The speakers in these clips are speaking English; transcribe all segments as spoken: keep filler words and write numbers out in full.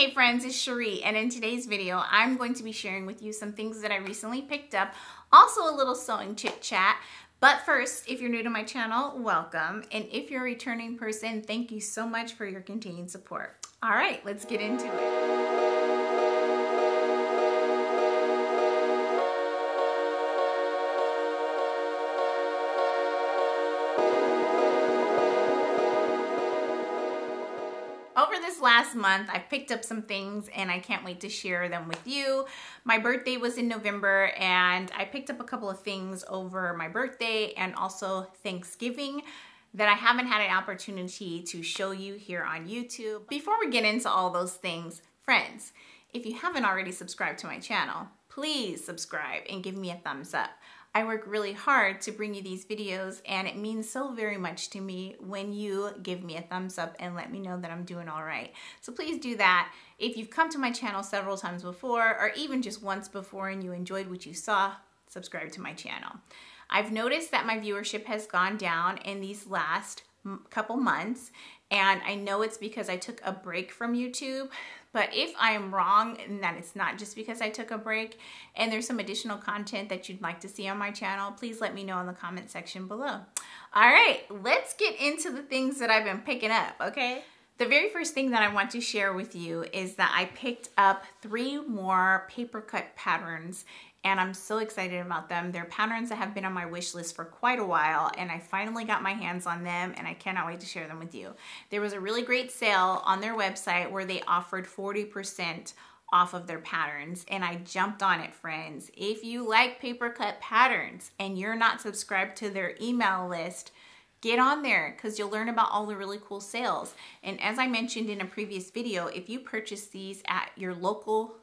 Hey friends, it's Cherie, and in today's video, I'm going to be sharing with you some things that I recently picked up, also a little sewing chit chat. But first, if you're new to my channel, welcome. And if you're a returning person, thank you so much for your continued support. All right, let's get into it. Last month I picked up some things and I can't wait to share them with you. My birthday was in November and I picked up a couple of things over my birthday and also Thanksgiving that I haven't had an opportunity to show you here on YouTube. Before we get into all those things, friends, if you haven't already subscribed to my channel, please subscribe and give me a thumbs up. I work really hard to bring you these videos and it means so very much to me when you give me a thumbs up and let me know that I'm doing all right. So please do that. If you've come to my channel several times before or even just once before and you enjoyed what you saw, subscribe to my channel. I've noticed that my viewership has gone down in these last couple months and I know it's because I took a break from YouTube. But if I am wrong and that it's not just because I took a break and there's some additional content that you'd like to see on my channel, please let me know in the comment section below. All right, let's get into the things that I've been picking up, okay? The very first thing that I want to share with you is that I picked up three more Papercut patterns and I'm so excited about them. They're patterns that have been on my wish list for quite a while and I finally got my hands on them and I cannot wait to share them with you. There was a really great sale on their website where they offered forty percent off of their patterns and I jumped on it, friends. If you like Papercut patterns and you're not subscribed to their email list, get on there because you'll learn about all the really cool sales. And as I mentioned in a previous video, if you purchase these at your local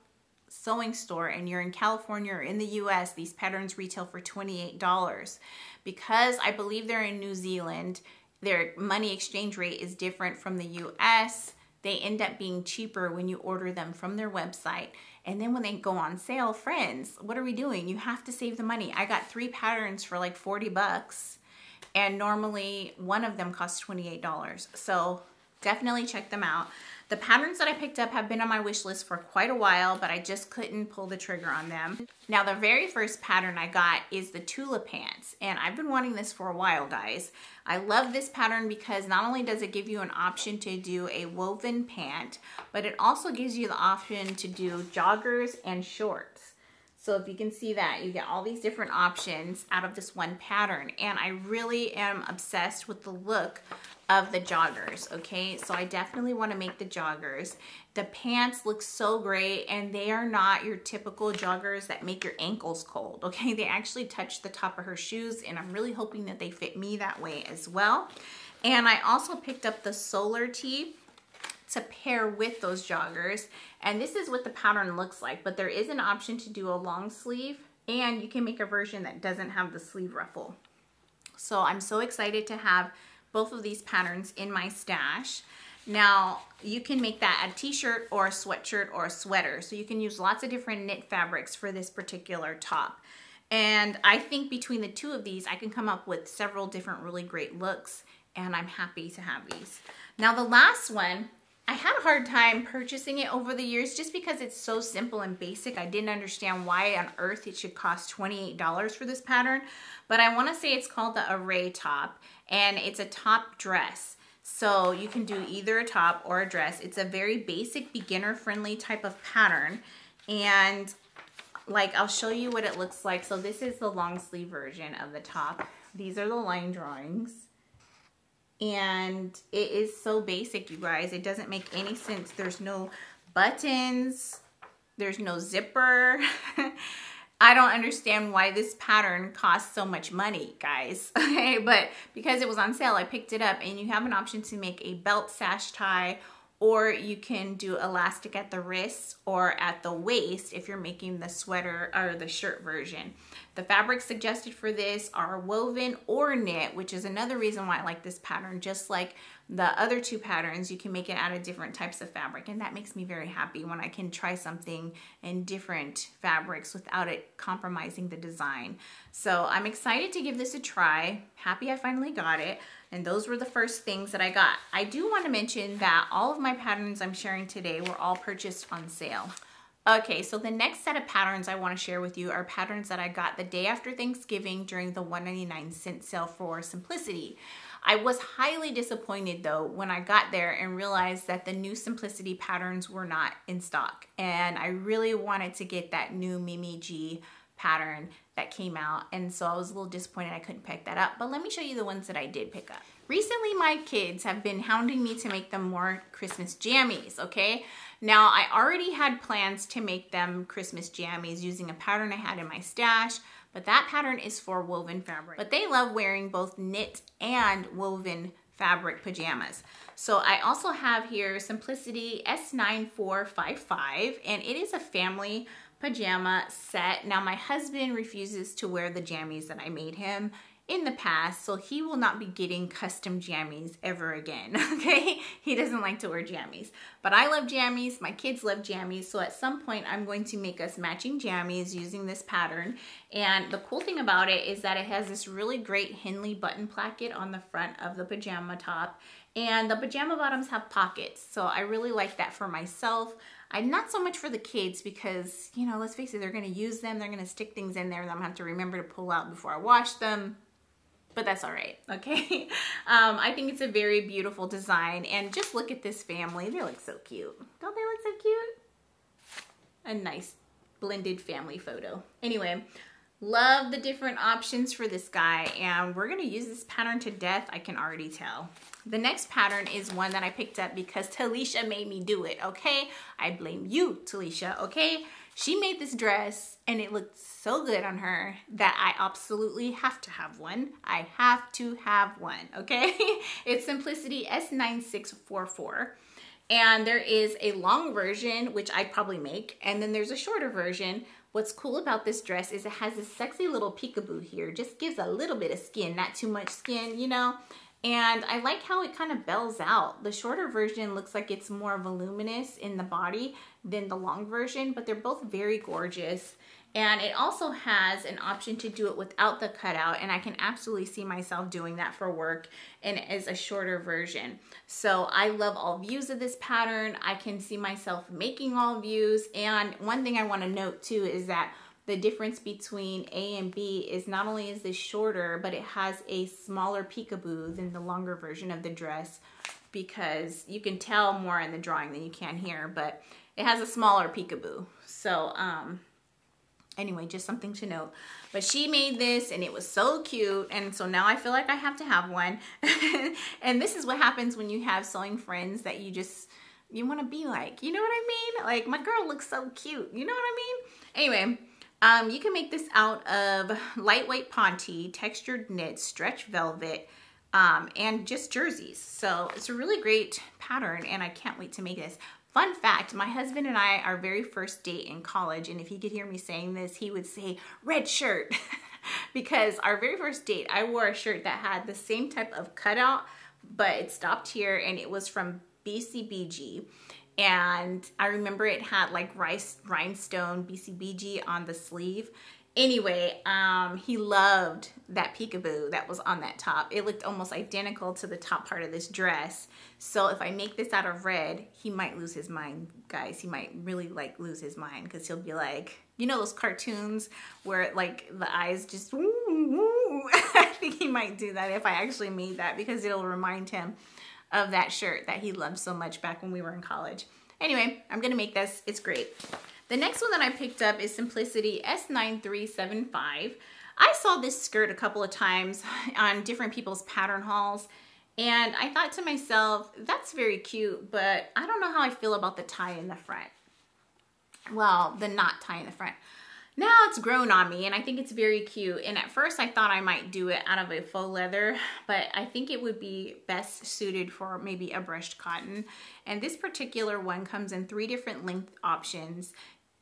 sewing store and you're in California or in the U S, these patterns retail for twenty-eight dollars. Because I believe they're in New Zealand, their money exchange rate is different from the U S. They end up being cheaper when you order them from their website. And then when they go on sale, friends, what are we doing? You have to save the money. I got three patterns for like forty bucks and normally one of them costs twenty-eight dollars. So definitely check them out. The patterns that I picked up have been on my wish list for quite a while, but I just couldn't pull the trigger on them. Now, the very first pattern I got is the Tula Pants, and I've been wanting this for a while, guys. I love this pattern because not only does it give you an option to do a woven pant, but it also gives you the option to do joggers and shorts. So if you can see that, you get all these different options out of this one pattern, and I really am obsessed with the look of the joggers, okay? So I definitely wanna make the joggers. The pants look so great and they are not your typical joggers that make your ankles cold, okay? They actually touch the top of her shoes and I'm really hoping that they fit me that way as well. And I also picked up the Solar Tee to pair with those joggers. And this is what the pattern looks like, but there is an option to do a long sleeve and you can make a version that doesn't have the sleeve ruffle. So I'm so excited to have both of these patterns in my stash. Now, you can make that a t-shirt or a sweatshirt or a sweater. So you can use lots of different knit fabrics for this particular top. And I think between the two of these, I can come up with several different really great looks, and I'm happy to have these. Now, the last one, I had a hard time purchasing it over the years just because it's so simple and basic. I didn't understand why on earth it should cost twenty-eight dollars for this pattern, but I wanna say it's called the Array Top and it's a top dress. So you can do either a top or a dress. It's a very basic beginner-friendly type of pattern. And like, I'll show you what it looks like. So this is the long sleeve version of the top. These are the line drawings. And it is so basic, you guys. It doesn't make any sense. There's no buttons. There's no zipper. I don't understand why this pattern costs so much money, guys. Okay, but because it was on sale, I picked it up. And you have an option to make a belt sash tie, or you can do elastic at the wrists or at the waist if you're making the sweater or the shirt version. The fabrics suggested for this are woven or knit, which is another reason why I like this pattern. Just like the other two patterns, you can make it out of different types of fabric, and that makes me very happy when I can try something in different fabrics without it compromising the design. So I'm excited to give this a try. Happy I finally got it. And those were the first things that I got. I do want to mention that all of my patterns I'm sharing today were all purchased on sale. Okay, so the next set of patterns I want to share with you are patterns that I got the day after Thanksgiving during the one ninety-nine cent sale for Simplicity. I was highly disappointed though when I got there and realized that the new Simplicity patterns were not in stock. And I really wanted to get that new Mimi G pattern that came out, and so I was a little disappointed I couldn't pick that up, but let me show you the ones that I did pick up. Recently my kids have been hounding me to make them more Christmas jammies, okay? Now I already had plans to make them Christmas jammies using a pattern I had in my stash, but that pattern is for woven fabric. But they love wearing both knit and woven fabric pajamas. So I also have here Simplicity S nine four five five, and it is a family pajama set. Now my husband refuses to wear the jammies that I made him in the past, so he will not be getting custom jammies ever again, okay? He doesn't like to wear jammies, but I love jammies, my kids love jammies, so at some point I'm going to make us matching jammies using this pattern. And the cool thing about it is that it has this really great Henley button placket on the front of the pajama top, and the pajama bottoms have pockets, so I really like that for myself. I'm not so much for the kids because, you know, let's face it, they're gonna use them, they're gonna stick things in there that I'm gonna have to remember to pull out before I wash them, but that's all right, okay? um, I think it's a very beautiful design, and just look at this family, they look so cute. Don't they look so cute? A nice blended family photo. Anyway, love the different options for this guy, and we're gonna use this pattern to death, I can already tell. The next pattern is one that I picked up because Talisha made me do it, okay? I blame you, Talisha, okay? She made this dress and it looked so good on her that I absolutely have to have one. I have to have one, okay? It's Simplicity S nine six four four. And there is a long version, which I probably make, and then there's a shorter version. What's cool about this dress is it has this sexy little peekaboo here. Just gives a little bit of skin, not too much skin, you know? And I like how it kind of bells out. The shorter version looks like it's more voluminous in the body than the long version, but they're both very gorgeous. And it also has an option to do it without the cutout, and I can absolutely see myself doing that for work, and it is a shorter version. So I love all views of this pattern. I can see myself making all views. And one thing I want to note too is that the difference between A and B is not only is this shorter, but it has a smaller peekaboo than the longer version of the dress, because you can tell more in the drawing than you can here, but it has a smaller peekaboo. So um, anyway, just something to note. But she made this and it was so cute, and so now I feel like I have to have one. And this is what happens when you have sewing friends that you just, you wanna be like, you know what I mean? Like, my girl looks so cute, you know what I mean? Anyway. Um, you can make this out of lightweight ponte, textured knit, stretch velvet, um, and just jerseys. So it's a really great pattern, and I can't wait to make this. Fun fact, my husband and I, our very first date in college, and if he could hear me saying this, he would say, red shirt. Because our very first date, I wore a shirt that had the same type of cutout, but it stopped here, and it was from B C B G. And I remember it had like rice rhinestone B C B G on the sleeve. Anyway, um, he loved that peekaboo that was on that top. It looked almost identical to the top part of this dress. So if I make this out of red, he might lose his mind, guys. He might really like lose his mind, because he'll be like, you know those cartoons where like the eyes just woo, woo. I think he might do that if I actually made that, because it'll remind him of that shirt that he loved so much back when we were in college. Anyway, I'm gonna make this, it's great. The next one that I picked up is Simplicity S nine three seven five. I saw this skirt a couple of times on different people's pattern hauls, and I thought to myself, that's very cute, but I don't know how I feel about the tie in the front. Well, the knot tie in the front. Now it's grown on me, and I think it's very cute. And at first I thought I might do it out of a faux leather, but I think it would be best suited for maybe a brushed cotton. And this particular one comes in three different length options.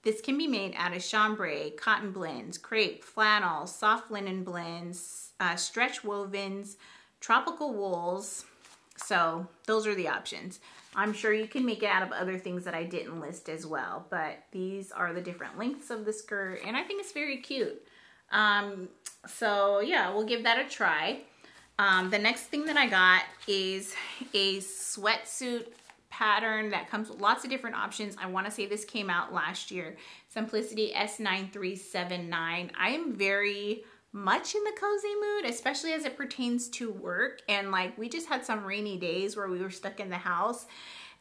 This can be made out of chambray, cotton blends, crepe, flannel, soft linen blends, uh, stretch wovens, tropical wools, So those are the options. I'm sure you can make it out of other things that I didn't list as well, but these are the different lengths of the skirt, and I think it's very cute. Um, so yeah, we'll give that a try. Um, the next thing that I got is a sweatsuit pattern that comes with lots of different options. I want to say this came out last year, Simplicity S nine three seven nine. I am very much in the cozy mood, especially as it pertains to work, and like we just had some rainy days where we were stuck in the house,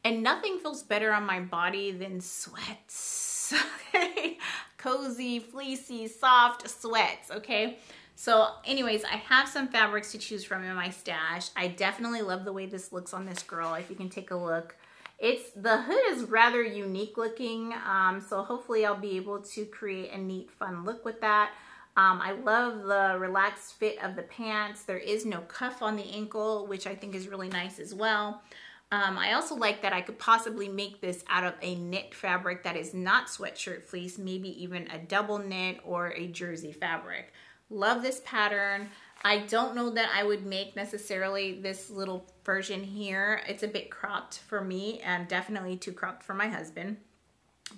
and nothing feels better on my body than sweats. Okay, cozy, fleecy, soft sweats. Okay, so anyways, I have some fabrics to choose from in my stash. I definitely love the way this looks on this girl. If you can take a look, it's the hood is rather unique looking, um, so hopefully I'll be able to create a neat, fun look with that. Um, I love the relaxed fit of the pants. There is no cuff on the ankle, which I think is really nice as well. Um, I also like that I could possibly make this out of a knit fabric that is not sweatshirt fleece, maybe even a double knit or a jersey fabric. Love this pattern. I don't know that I would make necessarily this little version here. It's a bit cropped for me and definitely too cropped for my husband.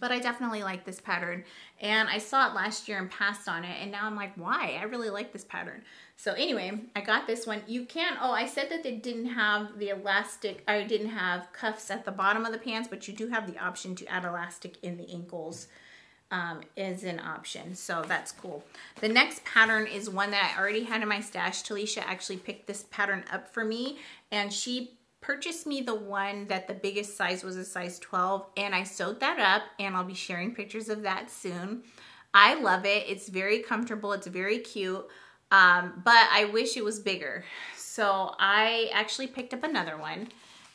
But I definitely like this pattern, and I saw it last year and passed on it, and now I'm like, why? I really like this pattern. So anyway, I got this one. You can, oh, I said that they didn't have the elastic, I didn't have cuffs at the bottom of the pants, but you do have the option to add elastic in the ankles, um, is an option. So that's cool. The next pattern is one that I already had in my stash. Talisha actually picked this pattern up for me, and she purchased me the one that the biggest size was a size twelve, and I sewed that up, and I'll be sharing pictures of that soon. I love it. It's very comfortable. It's very cute, um, but I wish it was bigger. So I actually picked up another one,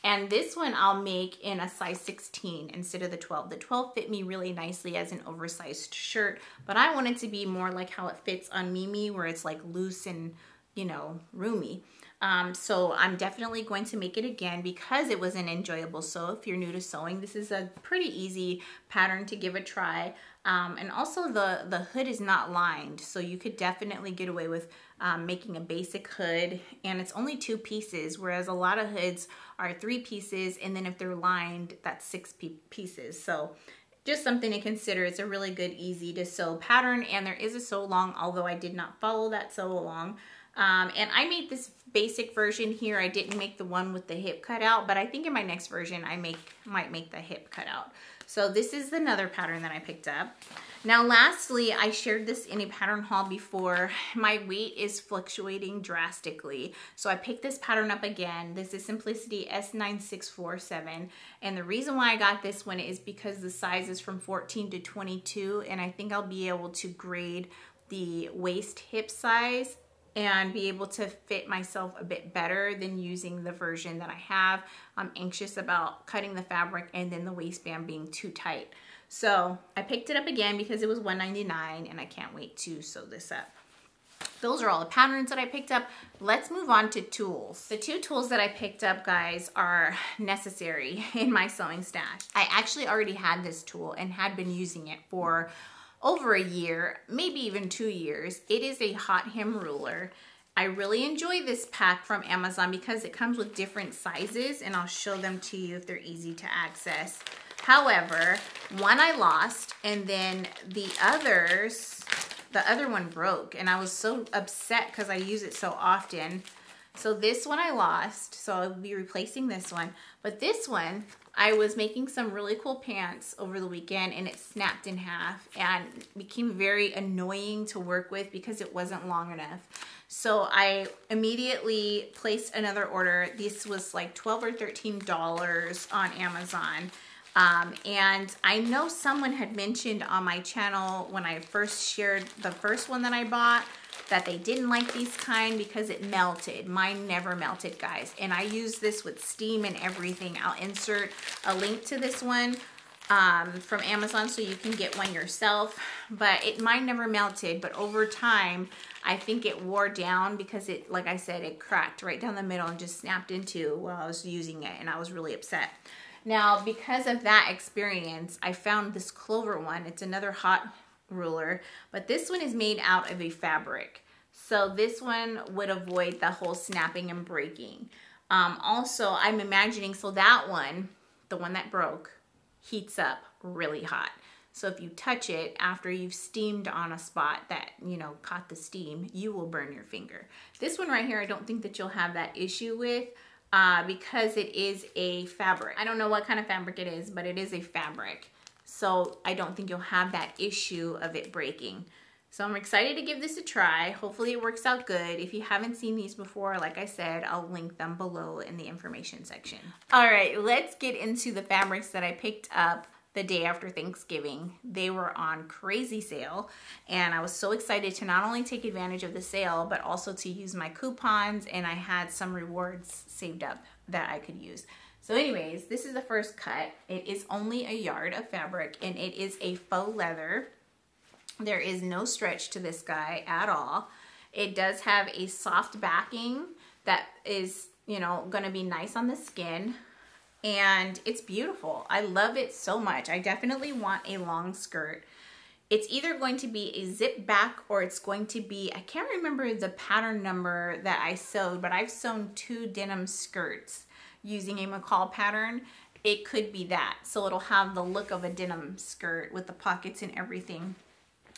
and this one I'll make in a size sixteen instead of the twelve. The twelve fit me really nicely as an oversized shirt, but I want it to be more like how it fits on Mimi, where it's like loose and, you know, roomy. Um, so I'm definitely going to make it again because it was an enjoyable sew. If you're new to sewing, this is a pretty easy pattern to give a try. Um, and also the, the hood is not lined, so you could definitely get away with um, making a basic hood, and it's only two pieces, whereas a lot of hoods are three pieces, and then if they're lined, that's six pieces. So just something to consider. It's a really good, easy to sew pattern, and there is a sew along, although I did not follow that sew along. Um, and I made this basic version here. I didn't make the one with the hip cut out, but I think in my next version I make might make the hip cut out. So this is another pattern that I picked up. Now lastly, I shared this in a pattern haul before. My weight is fluctuating drastically, so I picked this pattern up again. This is Simplicity S nine six four seven, and the reason why I got this one is because the size is from fourteen to twenty-two, and I think I'll be able to grade the waist hip size and be able to fit myself a bit better than using the version that I have. I'm anxious about cutting the fabric and then the waistband being too tight. So I picked it up again because it was one ninety-nine, and I can't wait to sew this up. Those are all the patterns that I picked up. Let's move on to tools. The two tools that I picked up, guys, are necessary in my sewing stash. I actually already had this tool and had been using it for over a year, maybe even two years. It is a hot hem ruler. I really enjoy this pack from Amazon because it comes with different sizes, and I'll show them to you if they're easy to access. However, one I lost, and then the others, the other one broke, and I was so upset because I use it so often. So this one I lost, so I'll be replacing this one. But this one, I was making some really cool pants over the weekend, and it snapped in half and became very annoying to work with because it wasn't long enough. So I immediately placed another order. This was like twelve or thirteen dollars on Amazon. Um, and I know someone had mentioned on my channel when I first shared the first one that I bought that they didn't like these kind because it melted. Mine never melted, guys, and I use this with steam and everything. I'll insert a link to this one um, from Amazon so you can get one yourself, but it mine never melted. But over time, I think it wore down because it, like I said, it cracked right down the middle and just snapped into while I was using it, and I was really upset. Now, because of that experience, I found this Clover one. It's another hot ruler, but this one is made out of a fabric, so this one would avoid the whole snapping and breaking. Um, also, I'm imagining, so that one, the one that broke, heats up really hot. So if you touch it after you've steamed on a spot that, you know, caught the steam, you will burn your finger. This one right here, I don't think that you'll have that issue with uh, because it is a fabric. I don't know what kind of fabric it is, but it is a fabric. So I don't think you'll have that issue of it breaking. So I'm excited to give this a try. Hopefully it works out good. If you haven't seen these before, like I said, I'll link them below in the information section. All right, let's get into the fabrics that I picked up the day after Thanksgiving. They were on crazy sale, and I was so excited to not only take advantage of the sale, but also to use my coupons, and I had some rewards saved up that I could use. So anyways, this is the first cut. It is only a yard of fabric, and it is a faux leather. There is no stretch to this guy at all. It does have a soft backing that is, you know, gonna be nice on the skin. And it's beautiful. I love it so much. I definitely want a long skirt. It's either going to be a zip back or it's going to be, I can't remember the pattern number that I sewed, but I've sewn two denim skirts using a McCall pattern. It could be that. So it'll have the look of a denim skirt with the pockets and everything,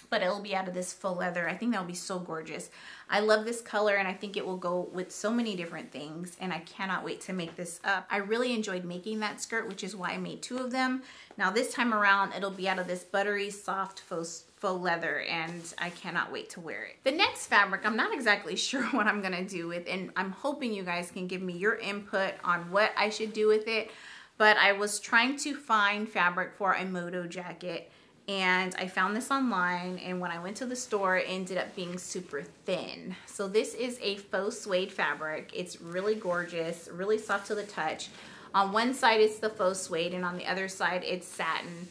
but it'll be out of this faux leather. I think that'll be so gorgeous. I love this color, and I think it will go with so many different things, and I cannot wait to make this up. I really enjoyed making that skirt, which is why I made two of them. Now this time around, it'll be out of this buttery, soft faux, faux leather, and I cannot wait to wear it. The next fabric, I'm not exactly sure what I'm gonna do with, and I'm hoping you guys can give me your input on what I should do with it, but I was trying to find fabric for a moto jacket, and I found this online, and when I went to the store, it ended up being super thin. So this is a faux suede fabric. It's really gorgeous, really soft to the touch. On one side, it's the faux suede, and on the other side, it's satin.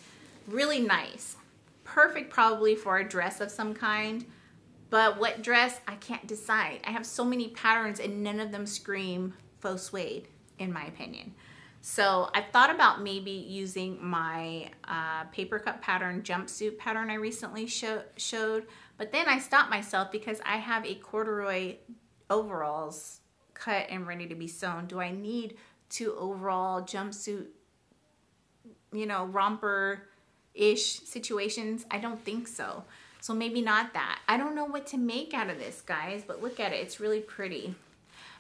Really nice. Perfect probably for a dress of some kind, but what dress? I can't decide. I have so many patterns, and none of them scream faux suede, in my opinion. So I thought about maybe using my uh, Papercut Pattern jumpsuit pattern I recently show showed, but then I stopped myself because I have a corduroy overalls cut and ready to be sewn. Do I need two overall jumpsuit, you know, romper-ish situations? I don't think so. So maybe not that. I don't know what to make out of this, guys, but look at it. It's really pretty.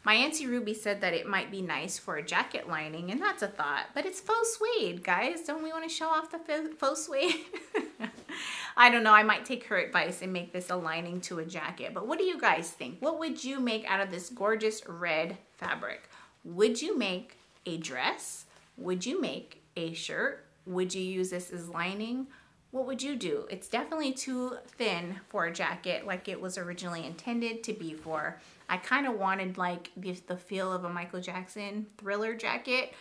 My Auntie Ruby said that it might be nice for a jacket lining, and that's a thought, but it's faux suede, guys. Don't we want to show off the faux suede? I don't know. I might take her advice and make this a lining to a jacket, but what do you guys think? What would you make out of this gorgeous red fabric? Would you make a dress? Would you make a shirt? Would you use this as lining? What would you do? It's definitely too thin for a jacket like it was originally intended to be for. I kind of wanted like the feel of a Michael Jackson Thriller jacket,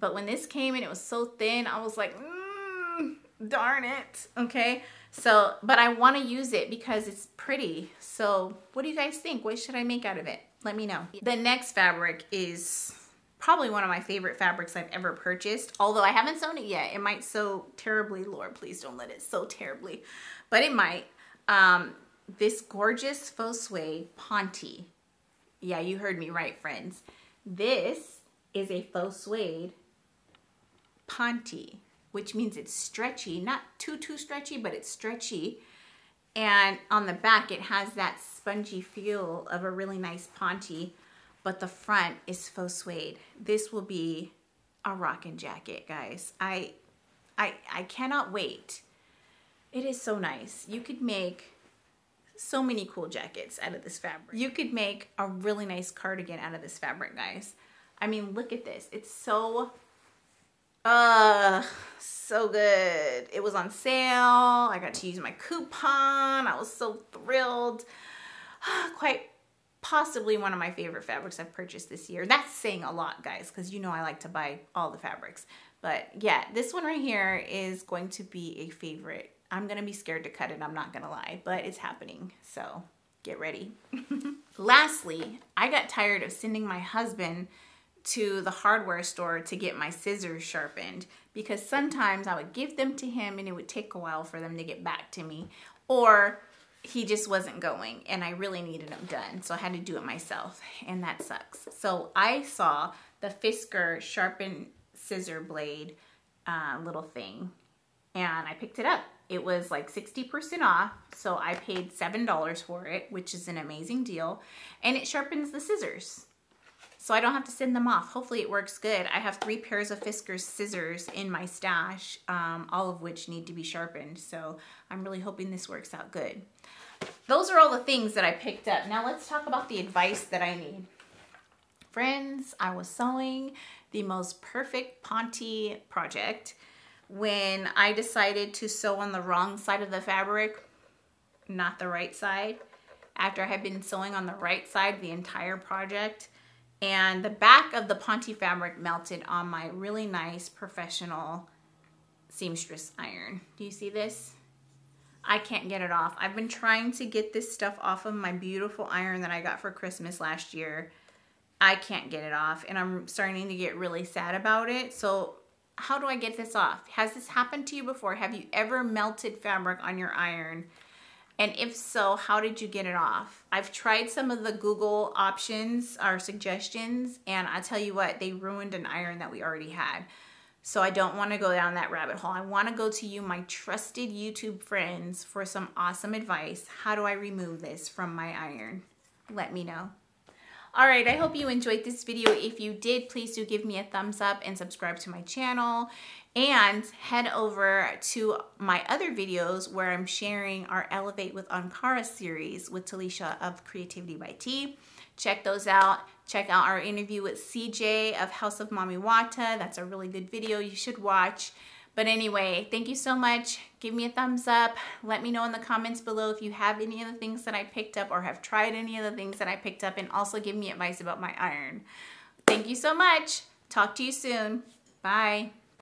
but when this came and it was so thin, I was like, mm, darn it, okay? So, but I want to use it because it's pretty. So what do you guys think? What should I make out of it? Let me know. The next fabric is probably one of my favorite fabrics I've ever purchased, although I haven't sewn it yet. It might sew terribly. Lord, please don't let it sew terribly, but it might. Um, this gorgeous faux suede ponte. Yeah, you heard me right, friends. This is a faux suede ponte, which means it's stretchy, not too, too stretchy, but it's stretchy. And on the back, it has that spongy feel of a really nice ponte, but the front is faux suede. This will be a rockin' jacket, guys. I, I, I cannot wait. It is so nice. You could make so many cool jackets out of this fabric. You could make a really nice cardigan out of this fabric, guys. I mean, look at this. It's so, uh, so good. It was on sale. I got to use my coupon. I was so thrilled. Quite possibly one of my favorite fabrics I've purchased this year. That's saying a lot, guys, because you know I like to buy all the fabrics. But yeah, this one right here is going to be a favorite. I'm gonna be scared to cut it, I'm not gonna lie, but it's happening, so get ready. Lastly, I got tired of sending my husband to the hardware store to get my scissors sharpened because sometimes I would give them to him and it would take a while for them to get back to me, or he just wasn't going and I really needed them done, so I had to do it myself, and that sucks. So I saw the Fiskars sharpened scissor blade uh, little thing, and I picked it up. It was like sixty percent off, so I paid seven dollars for it, which is an amazing deal, and it sharpens the scissors, so I don't have to send them off. Hopefully it works good. I have three pairs of Fiskars scissors in my stash, um, all of which need to be sharpened, so I'm really hoping this works out good. Those are all the things that I picked up. Now let's talk about the advice that I need. Friends, I was sewing the most perfect Ponte project when I decided to sew on the wrong side of the fabric, not the right side, after I had been sewing on the right side the entire project. And the back of the Ponte fabric melted on my really nice professional seamstress iron. Do you see this? I can't get it off. I've been trying to get this stuff off of my beautiful iron that I got for Christmas last year. I can't get it off, and I'm starting to get really sad about it. So how do I get this off? Has this happened to you before? Have you ever melted fabric on your iron? And if so, how did you get it off? I've tried some of the Google options or suggestions, and I tell you what, they ruined an iron that we already had. So I don't want to go down that rabbit hole. I want to go to you, my trusted YouTube friends, for some awesome advice. How do I remove this from my iron? Let me know. All right, I hope you enjoyed this video. If you did, please do give me a thumbs up and subscribe to my channel. And head over to my other videos where I'm sharing our Elevate with Ankara series with Talisha of Creativity by T. Check those out. Check out our interview with C J of House of Mami Wata. That's a really good video you should watch. But anyway, thank you so much. Give me a thumbs up. Let me know in the comments below if you have any of the things that I picked up or have tried any of the things that I picked up, and also give me advice about my iron. Thank you so much. Talk to you soon. Bye.